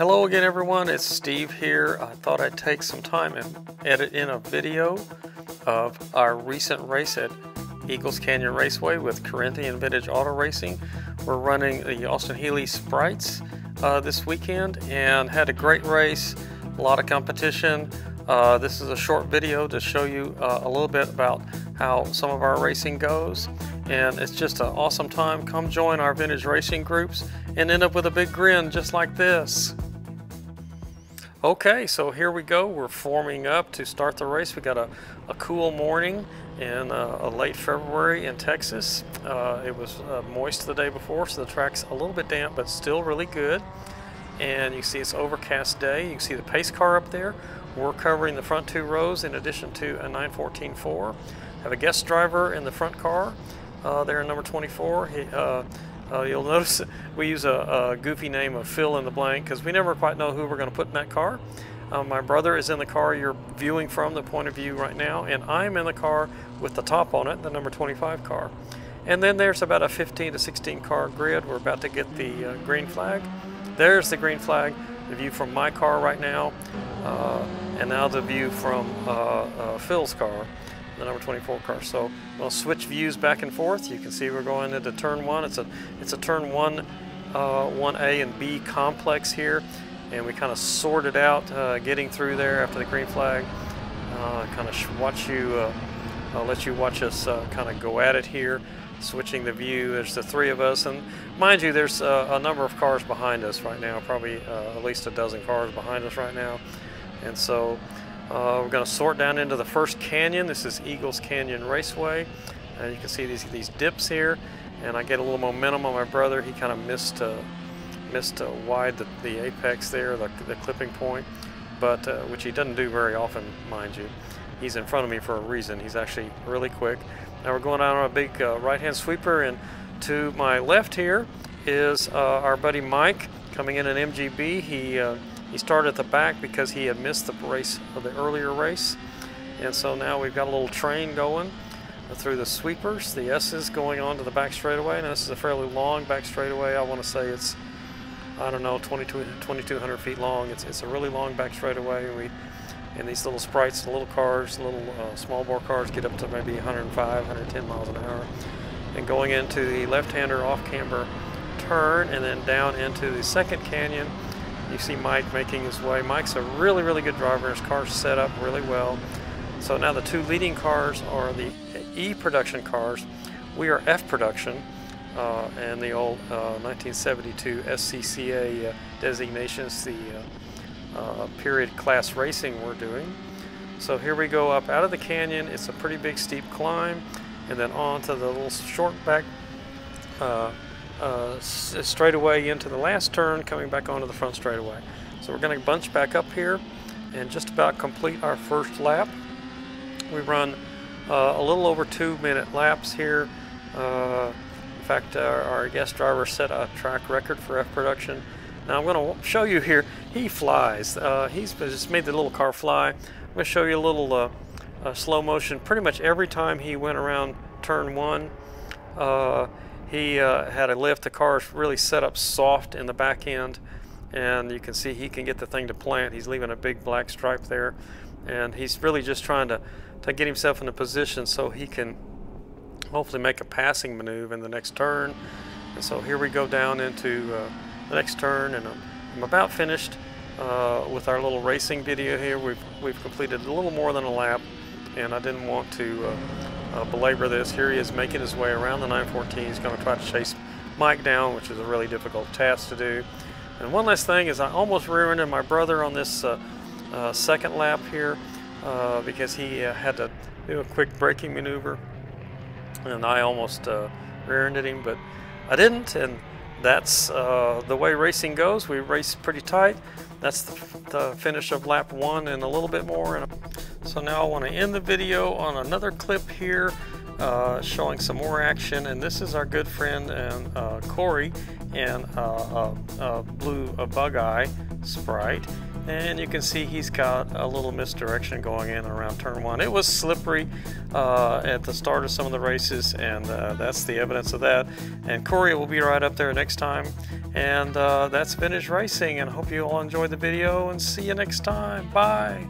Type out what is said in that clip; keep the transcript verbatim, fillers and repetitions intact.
Hello again, everyone. It's Steve here. I thought I'd take some time and edit in a video of our recent race at Eagles Canyon Raceway with Corinthian Vintage Auto Racing. We're running the Austin Healey Sprites uh, this weekend and had a great race, a lot of competition. Uh, this is a short video to show you uh, a little bit about how some of our racing goes. And it's just an awesome time. Come join our vintage racing groups and end up with a big grin just like this. Okay, so here we go. We're forming up to start the race. We got a, a cool morning in uh, a late February in Texas. Uh, it was uh, moist the day before, so the track's a little bit damp, but still really good. And you see it's overcast day. You can see the pace car up there. We're covering the front two rows in addition to a nine fourteen four. Have a guest driver in the front car uh, there in number twenty-four. He, uh, Uh, you'll notice we use a, a goofy name of fill in the blank because we never quite know who we're going to put in that car. Um, my brother is in the car you're viewing from the point of view right now, and I'm in the car with the top on it, the number twenty-five car. And then there's about a fifteen to sixteen car grid. We're about to get the uh, green flag. There's the green flag, the view from my car right now, uh, and now the view from uh, uh, Phil's car, the number twenty-four car. So we'll switch views back and forth. You can see we're going into turn one. It's a it's a turn one, uh, one A and B complex here, and we kind of sorted out uh, getting through there after the green flag. Uh, kind of watch you, uh, I'll let you watch us uh, kind of go at it here, switching the view. There's the three of us, and mind you, there's uh, a number of cars behind us right now. Probably uh, at least a dozen cars behind us right now, and so. Uh, we're going to sort down into the first canyon. This is Eagles Canyon Raceway. Uh, you can see these these dips here, and I get a little momentum on my brother. He kind of missed uh, missed uh, wide the, the apex there, the, the clipping point, but uh, which he doesn't do very often, mind you. He's in front of me for a reason. He's actually really quick. Now we're going out on a big uh, right-hand sweeper, and to my left here is uh, our buddy Mike coming in an M G B. He uh, He started at the back because he had missed the race of the earlier race. And so now we've got a little train going through the sweepers, the S's going on to the back straightaway. Now this is a fairly long back straightaway. I want to say it's, I don't know, twenty-two hundred feet long. It's, it's a really long back straightaway. We, and these little sprites, little cars, little uh, small bore cars get up to maybe a hundred and five, a hundred and ten miles an hour. And going into the left-hander off-camber turn and then down into the second canyon. You see Mike making his way. Mike's a really, really good driver. His car's set up really well. So now the two leading cars are the E production cars. We are F production, uh, and the old uh, nineteen seventy-two S C C A uh, designations, the uh, uh, period class racing we're doing. So here we go up out of the canyon. It's a pretty big steep climb, and then on to the little short back uh, Uh, straight away into the last turn, coming back onto the front straightaway. So we're going to bunch back up here and just about complete our first lap. We run uh, a little over two minute laps here. Uh, in fact, our, our guest driver set a track record for F production. Now I'm going to show you here, he flies. Uh, he's just made the little car fly. I'm going to show you a little uh, uh, slow motion. Pretty much every time he went around turn one, uh, He uh, had a lift. The car's really set up soft in the back end, and you can see he can get the thing to plant. He's leaving a big black stripe there, and he's really just trying to, to get himself in a position so he can hopefully make a passing maneuver in the next turn. And so here we go down into uh, the next turn, and I'm, I'm about finished uh, with our little racing video here. We've, we've completed a little more than a lap, and I didn't want to uh, Uh, belabor this. Here he is making his way around the nine fourteen. He's going to try to chase Mike down, which is a really difficult task to do. And one last thing is I almost rear-ended my brother on this uh, uh, second lap here uh, because he uh, had to do a quick braking maneuver, and I almost uh, rear-ended him, but I didn't, and that's uh, the way racing goes. We race pretty tight. That's the, the finish of lap one and a little bit more. And so now I want to end the video on another clip here uh, showing some more action, and this is our good friend and uh, Corey and a uh, uh, uh, blue uh, bug eye sprite, and you can see he's got a little misdirection going in around turn one. It was slippery uh, at the start of some of the races, and uh, that's the evidence of that, and Corey will be right up there next time. And uh, that's vintage racing, and hope you all enjoyed the video, and see you next time. Bye.